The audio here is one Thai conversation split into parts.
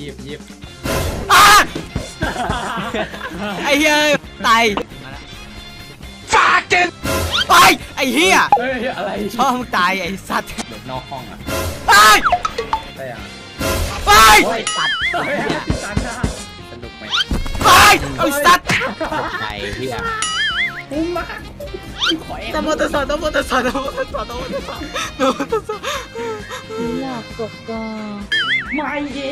ยิบไอ้เหี้ยตายฟาดกันไปไอ้เหี้ยอะไรชอบตายไอ้สัตว์เด็กนอกห้องอ่ะไปได้ยังไปตัดสนุกไหมไปไอ้สัตว์ไอ้เหี้ยคุ้มมากต้องมอเตอร์สอดต้องมอเตอร์สอดต้องมอเตอร์สอดต้องมอเตอร์สอดต้องมอเตอร์สอดหลอกกบก็ไม่เย้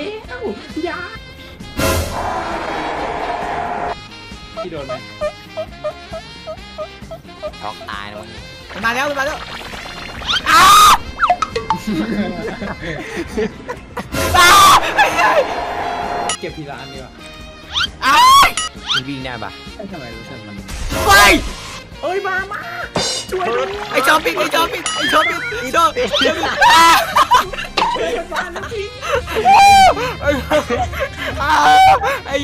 ยาที่โดนไหมช็อกตายแล้วมาแล้วอ้าวเก็บทีละอันดีกว่าอ้าววิ่งได้ปะทำไมรู้สึกมันไปเอ้ยมาช่วยด้วยไอ้จอมปิดไอ้จอมปิดไอ้เย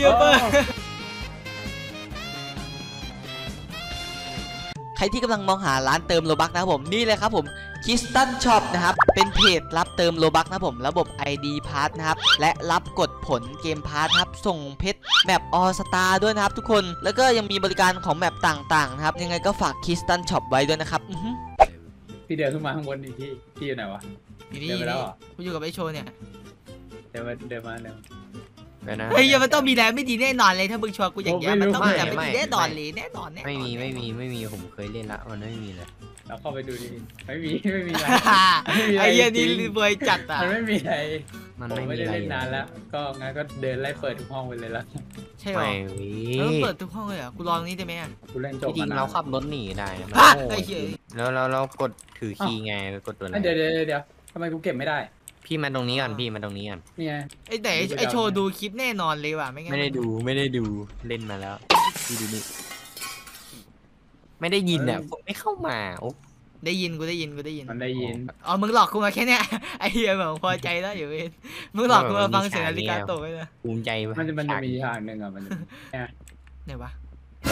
อะเบอร์ใครที่กำลังมองหาร้านเติมโลบัคนะครับผมนี่เลยครับผมคิสตันช็อปนะครับเป็นเพจรับเติมโลบัคนะผมระบบ ID พาร์ทนะครับและรับกดผลเกมพาร์ทครับส่งเพชรแมปออสตาร์ด้วยนะครับทุกคนแล้วก็ยังมีบริการของแมปต่างๆนะครับยังไงก็ฝากคิสตันช็อปไว้ด้วยนะครับพี่เดินขึ้นมาข้างบนดิพี่อยู่ไหนวะเดินไปแล้วกูอยู่กับไอโชเนี่ยเดินมาเฮ้ยมันต้องมีแรงไม่ดีแน่นอนเลยถ้ามึงชัวร์กูอย่างเงี้ยมันต้องมีแรงไม่ดีแน่นอนเลยไม่มีผมเคยเล่นละมันไม่มีเลยแล้วเข้าไปดูดิไม่มีอะไรไอ้เหี้ยนี่เบยจัดอ่ะมันไม่มีอะไรผมไม่ได้เล่นนานแล้วก็งั้นก็เดินไล่เปิดทุกห้องไปเลยละใช่ไหมแล้วเปิดทุกห้องเลยอ่ะกูลองนี้ได้ไหมอ่ะกูเล่นจบจริงเราขับรถหนีได้แล้วกดถือคีย์ไงกดตัวนั้นเดี๋ยวทำไมกูเก็บไม่ได้พี่มาตรงนี้ก่อนนี่ไงไอโชว์ดูคลิปแน่นอนเลยว่ะไม่ได้ดูเล่นมาแล้วดูนี่ไม่ได้ยินอ่ะผมไม่เข้ามาโอ้ได้ยินมันได้ยินอ๋อมึงหลอกกูมาแค่เนี้ยไอเฮียแบบพอใจแล้วอยู่เว้ยมึงหลอกกูมาฟังเสียงนาฬิกาตกเลยนะภูมิใจมันจะมีทางหนึ่งอ่ะมันไหนวะ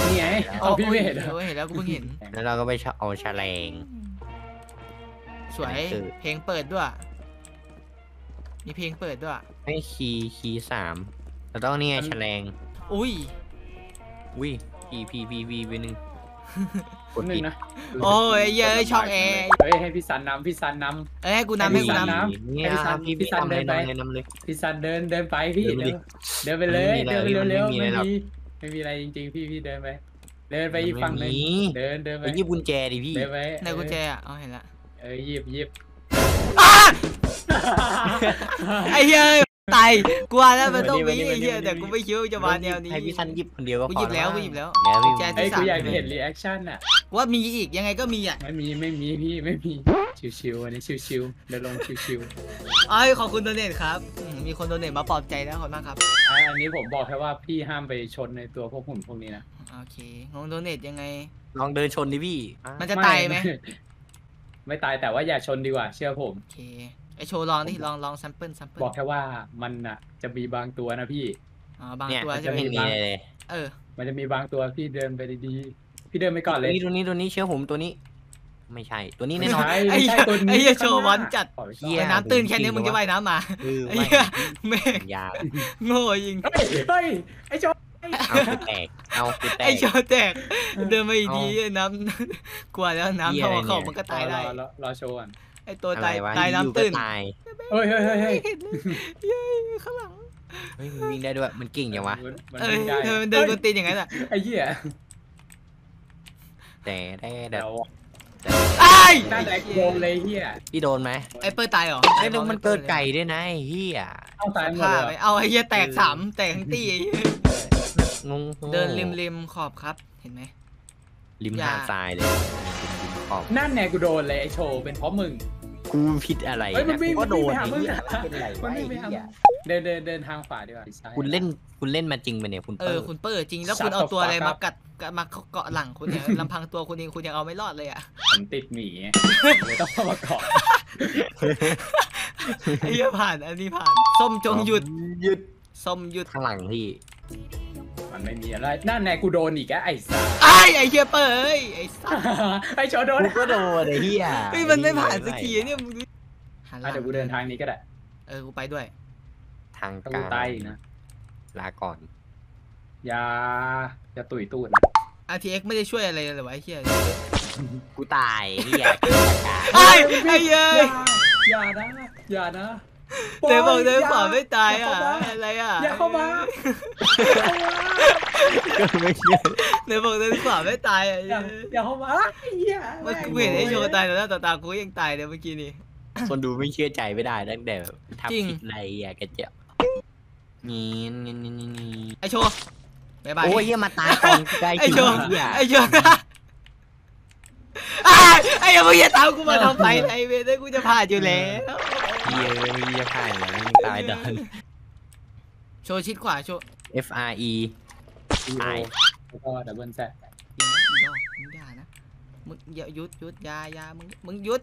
นี่ไงอ๋อพี่ไม่เห็นแล้วกูเพิ่งเห็นแล้วเราก็ไปเอาแฉลงสวยเพลงเปิดด้วยมีเพลงเปิดด้วยให้คีย์ 3เราต้องนี่ไงแฉลงอุ้ยพีไปหนึ่งคนหนึ่งนะโอ้ยเยอะช่องแอร์เฮ้ยให้พี่ซันนำให้กูนำพี่ซันเดินไปพี่ซันเดินไปพี่เดินไปเลยเดินไปเร็วไม่มีอะไรจริงๆพี่เดินไปอีกฝั่งนึงเดินไปหยิบกุญแจดิพี่ไหนกุญแจอ่ะเอาเห็นละหยิบไอ้เหี้ยตายกลัวแล้วมันต้องมีไอ้เหี้ยแต่กูไม่คิดว่าจะมาแนวนี้ไอ้พี่ซันหยิบคนเดียวก็พอกูหยิบแล้วไอ้กูอยากเห็นรีแอคชั่นอ่ะว่ามีอีกยังไงก็มีอ่ะไม่มีพี่ไม่มีชิวๆอันนี้ชิวๆเดี๋ยวลงชิวๆอ้ายขอบคุณโดเนทครับมีคนโดเนทมาปลอบใจนะขอบมากครับอันนี้ผมบอกแค่ว่าพี่ห้ามไปชนในตัวพวกหุ่นพวกนี้นะโอเคลองโดเนทยังไงลองเดินชนดิพี่มันจะตายไหมไม่ตายแต่ว่าอย่าชนดีกว่าเชื่อผมโอเคไอโชว์ลองนี่ลองแซมเปิลบอกแค่ว่ามันน่ะจะมีบางตัวนะพี่อ๋อบางตัวจะมีเลยมันจะมีบางตัวพี่เดินไปดีๆพี่เดินไปก่อนเลยตัวนี้เชื่อผมตัวนี้ไม่ใช่ตัวนี้แน่นอนไอตัวนี้ไอโชว์วันจัดน้ำตื่นแค่นี้มึงจะว่ายน้ำมาไอ้แม่งยาโง่ยิงไอโชว์เอาแตกไอโชว์แตกเดินไปดีๆน้ำกลัวแล้วน้ำเข้ามันก็ตายได้รอโชว์ไอตัวตายน้ำตื้นเฮ้ยข้างหลังมันวิ่งได้ด้วยมันกิ่งอย่างวะมันเดินตีนอย่างนั้นอ่ะไอ้เหี้ยแต่ได้เดาไอ้ตาแหลกโดนเลยเหี้ยพี่โดนไหมไอเปิ้ลตายหรอไอโดนมันเกิดไก่ด้วยนะเหี้ยเอาตายหมดเลยเอาไอ้เหี้ยแตก3แตกทั้งตีเดินริมขอบครับเห็นไหมริมทางทรายเลยนั่นแน่กูโดนเลยไอโชว์เป็นเพราะมึงกูผิดอะไรนะกูก็โดนอย่างนี้เป็นไรวะเดินทางฝ่าดีกว่าคุณเล่นมาจริงไปเนี่ยคุณเปิดจริงแล้วคุณเอาตัวอะไรมากัดมาเกาะหลังคุณเนี่ยลำพังตัวคุณเองคุณยังเอาไม่รอดเลยอ่ะผมติดหมีเลยต้องมาเกาะไอ้เหี้ยผ่านอันนี้ผ่านส้มจงหยุดส้มหยุดข้างหลังพี่มันไม่มีอะไรนั่นแน่กูโดนอีกอะไอ้สัสไอ้เหี้ยเป้ยไอ้สัสไอ้โชว์โดนกูก็โดนไอ้เหี้ยมันไม่ผ่านสักทีเนี่ยมึงเดี๋ยวกูเดินทางนี้ก็ได้กูไปด้วยท างการใต้นะลาก่อนอย่าตุยตูด RTX ไม่ได้ช่วยอะไรเลยวะไอ้เหี้ยกูตายเหี้ยไอ้เหี้ยอย่านะเดี๋ยวบอกเดี๋ยวบอกไม่ตายอ่ะอะไรอ่ะอย่าเข้ามาก็ไม่เชื่อเดี๋ยวบอกเดี๋ยวบอกไม่ตายอ่ะอย่าเข้ามามันกูเห็นไอ้โชว์ตายแล้วตากูยังตายเดี๋ยวเมื่อกี้นี้คนดูไม่เชื่อใจไม่ได้ตั้งแต่ทำผิดอะไรอ่ะกระเจี๊ยบนี่ไอ้โชว์บ๊ายบายโอ้ยมาตายตอนใกล้ไอ้โชว์ไอ้โชว์ไอ้ยังไม่จะตามกูมาทำไปไอ้เวทกูจะผ่านอยู่แล้วเยอะผ่านแล้วตายดอนโชว์ชิดขวาโชว์ F R E ตายแล้วก็ดับเบิลแซดมึงด่านะมึงหยุดยามึงหยุ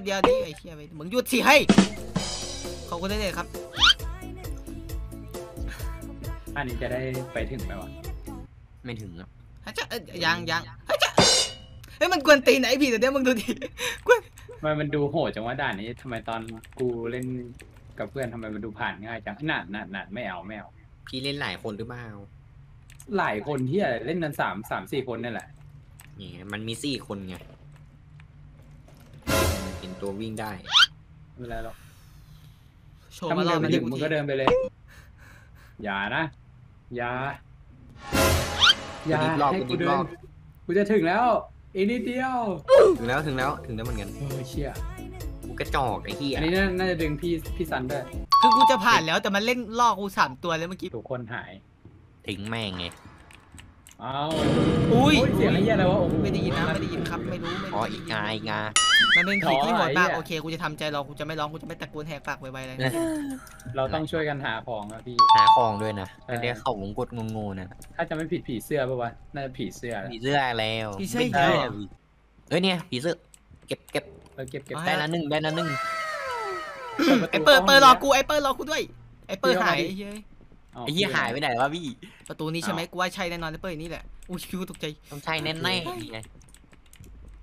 ดยาดิไอ้เชี่ยไปมึงหยุดสิให้ขอบคุณด้วยครับอันนี้จะได้ไปถึงไหมวะไม่ถึงครับยังเฮ้ยมันกวนตีไหนพี่แต่เดี๋ยวมึงดูดิกวนมันดูโหดจังว่าด่านนี้ทำไมตอนกูเล่นกับเพื่อนทำไมมันดูผ่านง่ายจังหนักไม่เอาพี่เล่นหลายคนหรือเปล่าหลายคนที่อะไรเล่นกัน3-4คนนี่แหละนี่มันมี4คนไงเห็นตัววิ่งได้ไม่ไรหรอกถ้ามันเดินไปถึงมึงก็เดินไปเลยอย่าให้กูเดินกูจะถึงแล้วอีนิดเดียวถึงแล้วเหมือนกันโอ้เชี่ยกูกระจอกไอ้ที่อันนี้น่าจะดึงพี่ซันด้วยคือกูจะผ่านแล้วแต่มันเล่นล่อกู3ตัวแล้วเมื่อกี้ถูกคนหายถึงแม่งไงอ้าวอุ้ยเสียงอะไรอะไรวะโอ้ไม่ได้ยินนะไม่ได้ยินครับไม่รู้อ๋ออีกงามันเป็นขีดที่โหดมากโอเคกูจะทำใจรอกูจะไม่ร้องกูจะไม่ตะโกนแหกปากไวๆเลยเราต้องช่วยกันหาของนะพี่หาของด้วยนะเดี๋ยวเขาวงกดงงๆนะถ้าจะไม่ผิดผีเสื้อป่ะวะน่าจะผีเสื้อแล้วผีเสื้อเฮ้ยเนี่ยผีเสื้อเก็บได้ละหนึ่งไอเปิดรอกูไอเปิดรอกูด้วยไอเปิดหายไอ้เหี้ยหายไปไหนวะพี่ประตูนี้ใช่ไหมกูว่าใช่แน่นอนไอเปิดนี่แหละอุ้ยคิวตกใจต้องใช่แน่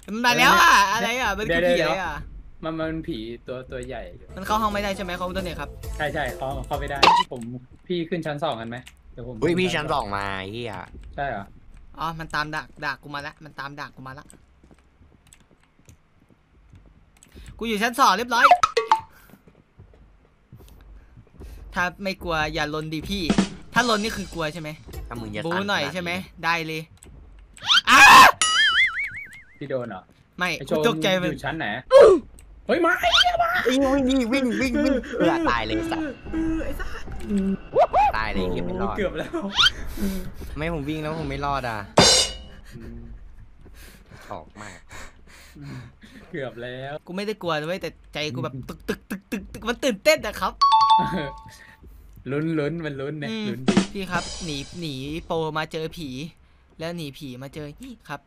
มันมาแล้วอ่ะอะไรอ่ะมันผีอะไรอ่ะมันผีตัวใหญ่มันเข้าห้องไม่ได้ใช่ไหมเขาตัวเนี่ยครับใช่เข้าไม่ได้ผมพี่ขึ้นชั้น2กันไหมเดี๋ยวผมพี่ชั้น2มาเฮียใช่เหรออ๋อมันตามดักกูมาละกูอยู่ชั้น2เรียบร้อยถ้าไม่กลัวอย่าลนดิพี่ถ้าลนนี่คือกลัวใช่ไหมบูหน่อยใช่ไหมได้เลยพี่โดนเหรอไม่ตกใจมันอยู่ชั้นไหนเฮ้ยมาไอ้เหี้ยมาวิ่งเอื้อตายเลยสัตว์ตายเลยเกือบไม่รอดเกือบแล้วไม่ผมวิ่งแล้วผมไม่รอดอ่ะออกมากเกือบแล้วกูไม่ได้กลัวเลยแต่ใจกูแบบตึกมันตื่นเต้นนะครับลุ้นมันลุ้นเนี่ยลุ้นพี่ครับหนีโปมาเจอผีแล้วหนีผีมาเจอนี่ครับ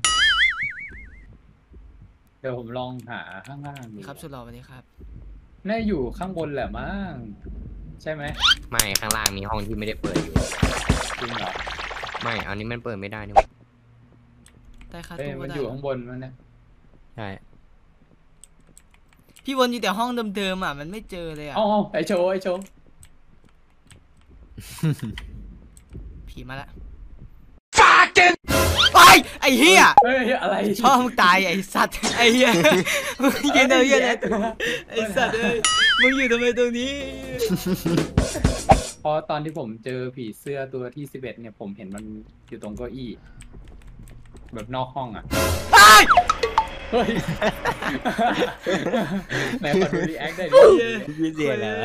เดี๋ยวผมลองหาข้างล่างครับสุดหล่อวันนี้ครับน่าอยู่ข้างบนแหละมั้งใช่ไหมไม่ข้างล่างมีห้องที่ไม่ได้เปิดอยู่จริงเหรอไม่อันนี้มันเปิดไม่ได้นี่ได้ครับมันอยู่ข้างบนมันนะใช่พี่วนอยู่แต่ห้องเดิมๆอ่ะมันไม่เจอเลยอ่ะอ๋อไอโชว์ผีมาละไอ้เหี้ยอะไรชอบมึงตายไอ้สัตว์ไอ้เหี้ยมึงยืนเอาเหี้ยอะไรตัวไอ้สัตว์เอ้ยมึงอยู่ทำไมตรงนี้พอตอนที่ผมเจอผีเสื้อตัวที่11เนี่ยผมเห็นมันอยู่ตรงเก้าอี้แบบนอกห้องอ่ะเฮ้ยแม่ขอดูรีแอคได้ดิพี่เสียแล้ว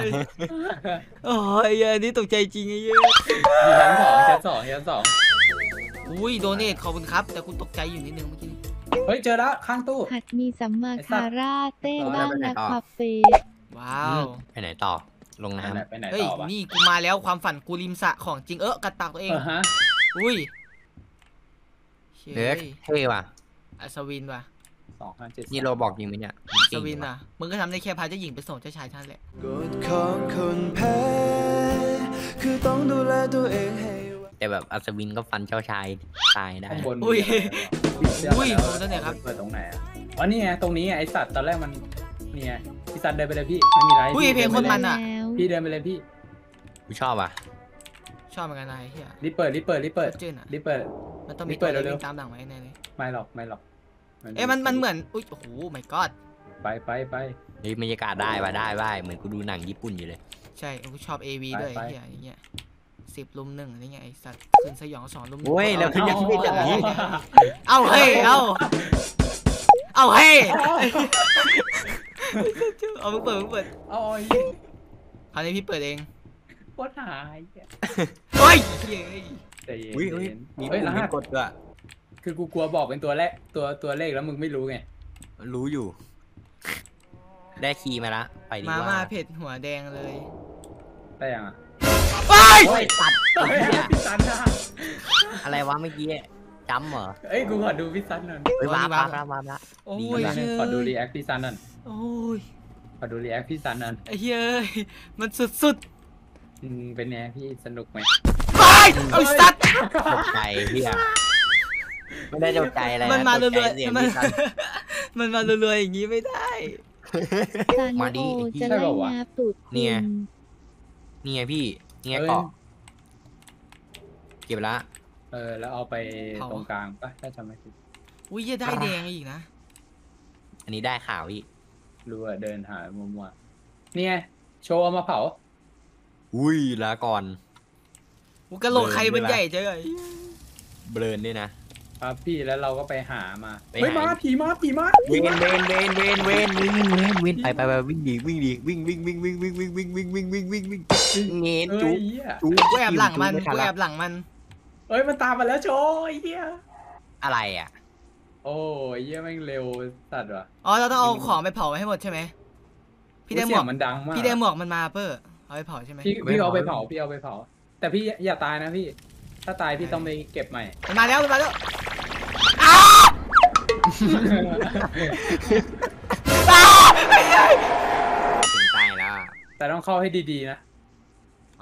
โอ้ยอันนี้ตกใจจริงไอ้เหี้ยชั้นสองอุ้ยโดเนทขอบคุณครับแต่คุณตกใจอยู่นิดนึงเมื่อกี้เฮ้ยเจอแล้วข้างตู้หัดมีสัมมาคาราเต้บ้างนะคาเฟ่ว้าวไปไหนต่อลงน้ำเฮ้ยนี่กูมาแล้วความฝันกูริมสะของจริงกระตักตัวเองอุ้ยเด็กเท่ว่ะอัศวินว่ะ257นี่เราบอกจริงไหมเนี่ยอัศวินอ่ะมึงก็ทำได้แค่พาเจ้าหญิงไปส่งเจ้าชายท่านแหละกฎของคนแพ้คือต้องดูแลตัวเองให้แต่แบบอัศวินก็ฟันเจ้าชายตายได้อุ้ยตรงไหนครับเปิดตรงไหนอ่ะอ๋อนี่ไงตรงนี้ไอสัตว์ตอนแรกมันเนี่ยพี่สัตว์เดินไปเลยพี่ไม่มีไรอุ้ยเพลงคนมันอ่ะพี่เดินไปเลยพี่ กูชอบอ่ะชอบเหมือนกันนายเฮียรีบเปิดมันต้องมีตัวเร็วๆตามหลังไว้แน่เลยไม่หรอกเอ๊ะมันเหมือนอุ้ยโอ้โหไม่กอดไปนี่บรรยากาศได้เหมือนกูดูหนังญี่ปุ่นอยู่เลยใช่กูชอบ AV ด้วยเฮียอย่างเงี้ย10-1อะไรเงี้ยไอสัตว์คืนสยอง2-1โอ้ยแล้วพี่ยังไม่จัดนี้เอาเฮ้ยเอาเปิดอ๋ออันนี้พี่เปิดเองโคตรหายโอ้ยเฮ้ยมีปุ่มกดด้วยคือกูกลัวบอกเป็นตัวแรกตัวเลขแล้วมึงไม่รู้ไงรู้อยู่ได้คีย์มาละไปดีกว่ามาเผ็ดหัวแดงเลยได้ยังอ่ะไปตัดพิซันอะไรวะเมื่อกี้จำเหรอเอ้ยกูขอดูพิซันหน่อยมาโอ้ยขอดูรีแอคพิซันหน่อยโอ้ยขอดูรีแอคพิซันหน่อยเฮ้ยมันสุดเป็นไงพี่สนุกไหมไปเอาสัตว์ตกใจพี่อะไม่ได้ตกใจอะไรมันมาลุยๆมันมาลุยๆอย่างนี้ไม่ได้มาดีพี่ได้บอกว่านี่ไงพี่นี่ไงเกาะเก็บละแล้วเอาไปตรงกลางป่ะถ้าจำไม่ผิดอุ้ยจะได้แดงอีกนะอันนี้ได้ขาวอีกรู้ว่าเดินหามัวๆนี่ไงโชว์เอามาเผาอุ้ยละก่อนกูกระโหลกใครมันใหญ่เจ้ยเบลนด้วยนะครับพี่แล้วเราก็ไปหามาไม่มาผีมาเวนไปวิ่งเงี้ยจุ๊บกูแอบหลังมันเอ้ยมันตามมาแล้วโชยเหี้ยอะไรอ่ะโอ้ยเหี้ยแม่งเร็วสัตว์ว่ะอ๋อเราต้องเอาของไปเผาให้หมดใช่ไหมพี่ได้หมวกมันดังมากพี่ได้หมวกมันมาเป้อเอาไปเผาใช่ไหมพี่เอาไปเผาแต่พี่อย่าตายนะพี่ถ้าตายพี่ต้องไปเก็บใหม่มาแล้วตายแล้วแต่ต้องเข้าให้ดีๆนะ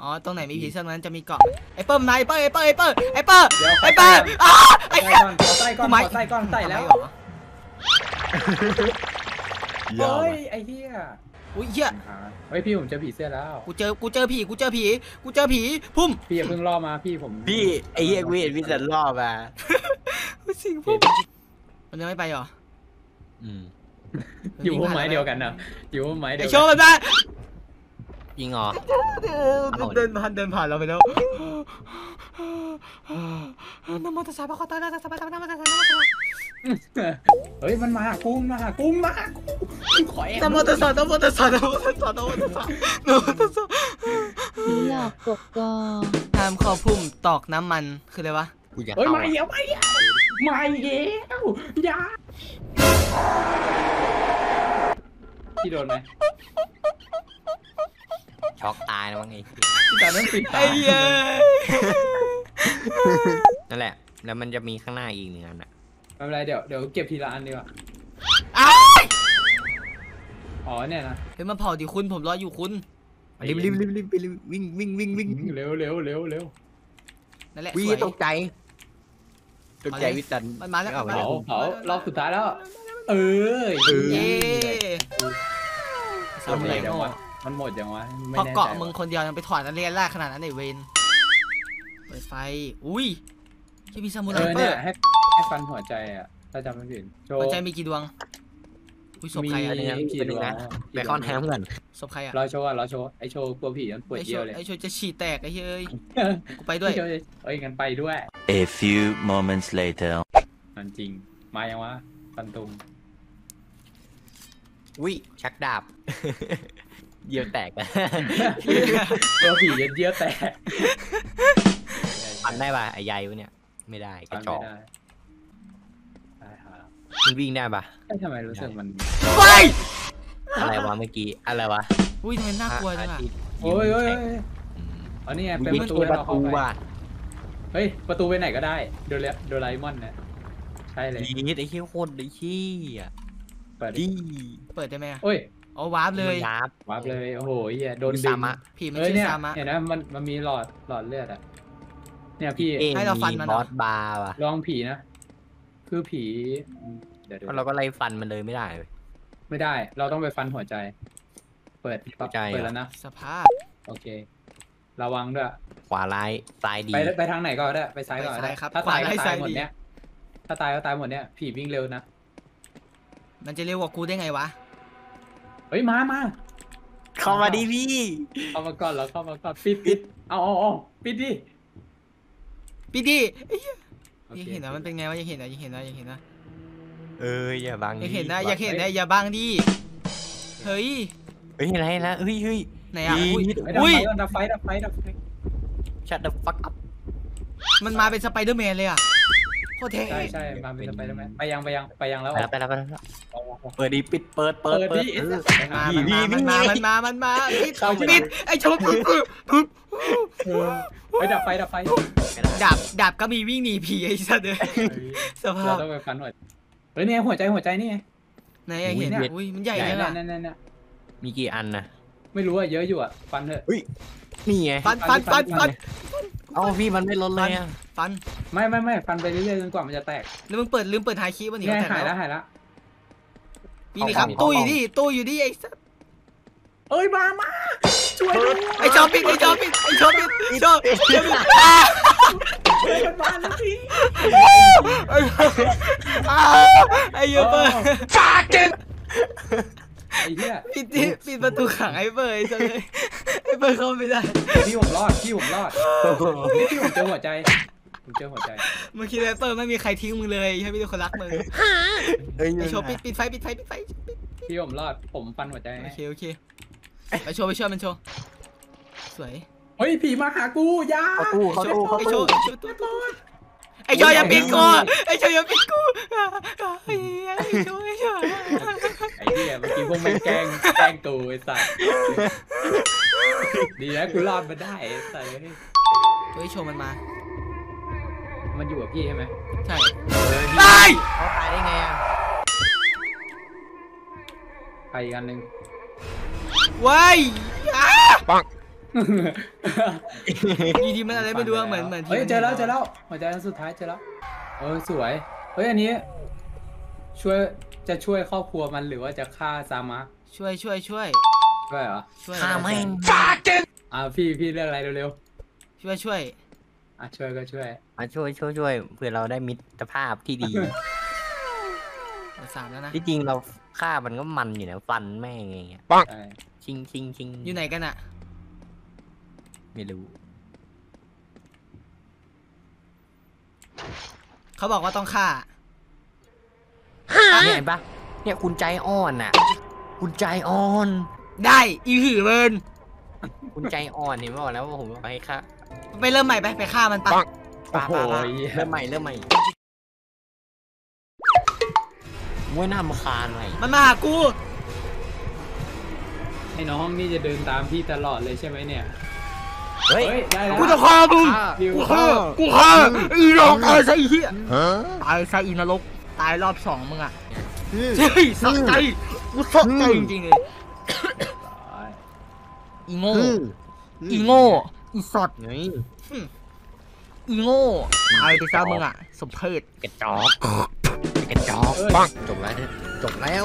อ๋อตรงไหนมีผีซ่อนนั้นจะมีเกาะไอเปิ้ลนายไอเปิ้ลไอเปิ้ลใส่แล้วโอ้ยไอเหี้ยอุ้ยเยอะเฮ้ยพี่ผมเจอผีเสื้อแล้วกูเจอผีพุ่มพี่อย่าเพิ่งล่อมาพี่ไอ้เหี้ยกูเห็นวิสันล่อมาสิงพุ่มมันยังไม่ไปหรออยู่ห้องไม้เดียวกันนะอยู่ห้องไม้เดียวกันโชว์มันได้ยิงอ๋อเดินผ่านเราไปแล้วน้ำมันจะสาบคอตายแล้วจะสาบเฮ้ยมันมาหากูขอแอบน้ำมันจะสาบนี่หลอกกบกอทำข้อพุ่มตอกน้ำมันคืออะไรวะเฮ้ยไม่เหี้ยวอย่าที่โดนไหมช็อกตายนะว่าไงแต่นั่นปิดตานั่นแหละแล้วมันจะมีข้างหน้าอีกหนึ่งอันอะไม่เป็นไรเดี๋ยวเก็บทีละอันดีกว่าอ๋อเนี่ยนะเฮ้ยมาเผาดิคุณผมรออยู่คุณรีบไปวิ่งเร็วนั่นแหละวิ่งตกใจวิตันมันมาแล้วเผาเราสุดท้ายแล้วมันหมดยังวะพอเกาะมึงคนเดียวยังไปถอดนักเรียนแรกขนาดนั้นไอเวนเปิดไฟอุ้ยที่มีซามูไรเปิดให้ฟันหัวใจอ่ะถ้าจำไม่ผิดหัวใจมีกี่ดวงอุ้ยศพใครอะไรนะกี่ดวงนะไปค้อนแฮมก่อนศพใครอ่ะรอโชว์ไอโชว์กลัวผีมันปวดเยี่ยวเลยไอโชว์จะฉี่แตกไอ้เฮ้ยกูไปด้วยเอ้ยงั้นไปด้วย A few moments later นั่นจริงมายังวะปันตุงอุ้ยชักดาบเยี่ยวแตกตัวผีเยี่ยวแตกอันได้ป่ะไอ้ใหญ่เนี่ยไม่ได้กระจอกมันวิ่งได้ป่ะทำไมรู้สึกมันไปอะไรวะเมื่อกี้อะไรวะอุ้ยทำไมน่ากลัวจังอ่ะโอ้ยอันนี้เป็นประตูว่ะเฮ้ยประตูไปไหนก็ได้โดราเอมอนนะใช่เลยไอ้เขี้ยวโคตรไอ้ขี้อ่ะเปิดได้ไหมอ่ะโอ้ยเอาวาร์ปเลยโอ้โหเฮียโดนดึงผีไม่ใช่ซามะเห็นไหมมันมีหลอดเลือดอ่ะเนี่ยพี่ให้เราฟันมันบอสบาร์ว่ะลองผีนะคือผีเดี๋ยวเราก็ไล่ฟันมันเลยไม่ได้เราต้องไปฟันหัวใจเปิดแล้วนะสภาพโอเค ระวังด้วยขวาร้ายซ้ายดีไปทางไหนก็ได้ไปซ้ายก่อนถ้าตายก็ตายหมดเนี้ยถ้าตายก็ตายหมดเนี้ยผีวิ่งเร็วนะมันจะเร็วกว่ากูได้ไงวะเฮ้ยมาเข้ามาดิพี่เข้ามาก่อนแล้วเข้ามาก่อนปิดเอาปิดดิยังเห็นนะมันเป็นไงวะยังเห็นนะอย่าบังดิอยากเห็นนะอย่าบังดิเฮ้ยอะไรนะเฮ้ยไหนอ่ะอุ้ยดับไฟชัดดับฟักอัพมันมาเป็นสไปเดอร์แมนเลยอ่ะโคตรเท่ใช่มาเป็นสไปเดอร์แมนไปยังแล้วไปแล้วเปิดดิมันมาปิดไอ้ชนปึ๊บไปดับไฟดับก็มีวิ่งหนีผีไอ้สัตว์เลยสภาพต้องไปฟันหน่อยเฮ้ยเนี่ยหัวใจนี่ไงไหนเห็นอ่ะอุ้ยมันใหญ่เลยล่ะมีกี่อันนะไม่รู้อะเยอะอยู่อะฟันเถอะนี่ไงฟันเอาพี่มันไม่ลดเลยอะฟันไม่ฟันไปเรื่อยๆจนกว่ามันจะแตกแล้วมึงลืมเปิดหายคีบวันนี้แตกหายละนี่ครับตู้อยู่ดิไอ้สัสเอ้ยมาช่วยด้วยไอ้จอปิดช่วยกันบ้านแล้วพี่ไอ้เยอะเปิดปากเก็บปิดประตูขังไอ้เบิร์ดเลยไอ้เบิร์ดเข้าไม่ได้พี่ผมรอดพี่ผมเจอหัวใจเมื่อกี้ไอ้เบิร์ดไม่มีใครทิ้งมึงเลยใช่ไหมทุกคนรักมึงไอ้โชว์ปิดไฟพี่ผมรอดผมปันหัวใจโอเคไปโชว์มันโชว์สวยเฮ้ยผีมาหากูย่าโชว์ไอ้โชว์อย่าปิดกูไอ้โชว์ไอ้เหี้ยเมื่อกี้พวกมันแกล้งกูไอ้สัสดีนะกูรอดมาได้ไอ้สัสเฮ้ยโชว์มันมามันอยู่กับพี่ใช่ไหมใช่ตายเขาตายได้ไงอ่ะไปอีกอันหนึ่งว้ายปังดีมันอะไรไม่ดูเหมือนเฮ้ยเจอแล้วหัวใจสุดท้ายเจอแล้วสวยเฮ้ยอันนี้จะช่วยครอบครัวมันหรือว่าจะฆ่าซามะช่วยเหรอฆ่าไม่พี่เรื่องอะไรเร็วๆช่วยเพื่อเราได้มิตรภาพที่ดีสามแล้วนะที่จริงเราฆ่ามันก็มันอยู่นะฟันแม่งอย่างเงี้ยชิงอยู่ไหนกันอะไม่รู้เขาบอกว่าต้องฆ่าเห็นปะเนี่ยคุณใจอ่อนน่ะคุณใจอ่อนได้อีหือเบิร์นคุณใจอ่อนเห็นไหมบอกแล้วว่าผมไปฆ่าไปเริ่มใหม่ไปฆ่ามันป่ะเริ่มใหม่มวยหน้ามคานเลยมันมาหากูไอ้น้องนี่จะเดินตามพี่ตลอดเลยใช่ไหมเนี่ยเฮ้ยกูจะฆ่ามึงกูฆ่าอีนรกตายซะอีเหี้ยตายซะอีนรกตายรอบสองมึงอ่ะเฮ้ยสะใจกูสะใจจริงๆเลยอีโง่อีสอดไงอีโง่ตายไปซะมึงอ่ะสมเพชกระจอกจบแล้ว